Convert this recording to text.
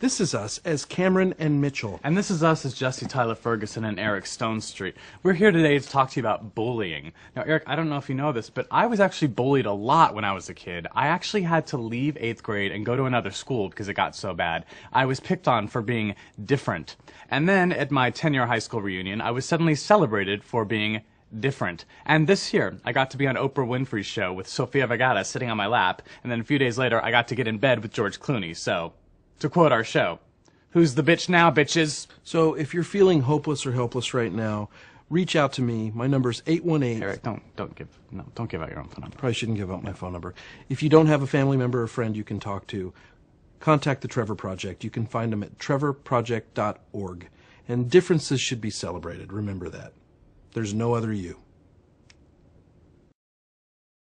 This Is Us as Cameron and Mitchell. And This Is Us as Jesse Tyler Ferguson and Eric Stonestreet. We're here today to talk to you about bullying. Now, Eric, I don't know if you know this, but I was actually bullied a lot when I was a kid. I actually had to leave 8th grade and go to another school because it got so bad. I was picked on for being different. And then at my 10-year high school reunion, I was suddenly celebrated for being different. And this year, I got to be on Oprah Winfrey's show with Sofia Vergara sitting on my lap, and then a few days later, I got to get in bed with George Clooney. So, to quote our show, who's the bitch now, bitches? So, if you're feeling hopeless or helpless right now, reach out to me. My number's 818. Eric, don't give out your own phone number. Probably shouldn't give out my phone number. If you don't have a family member or friend you can talk to, contact the Trevor Project. You can find them at trevorproject.org. And differences should be celebrated. Remember that. There's no other you.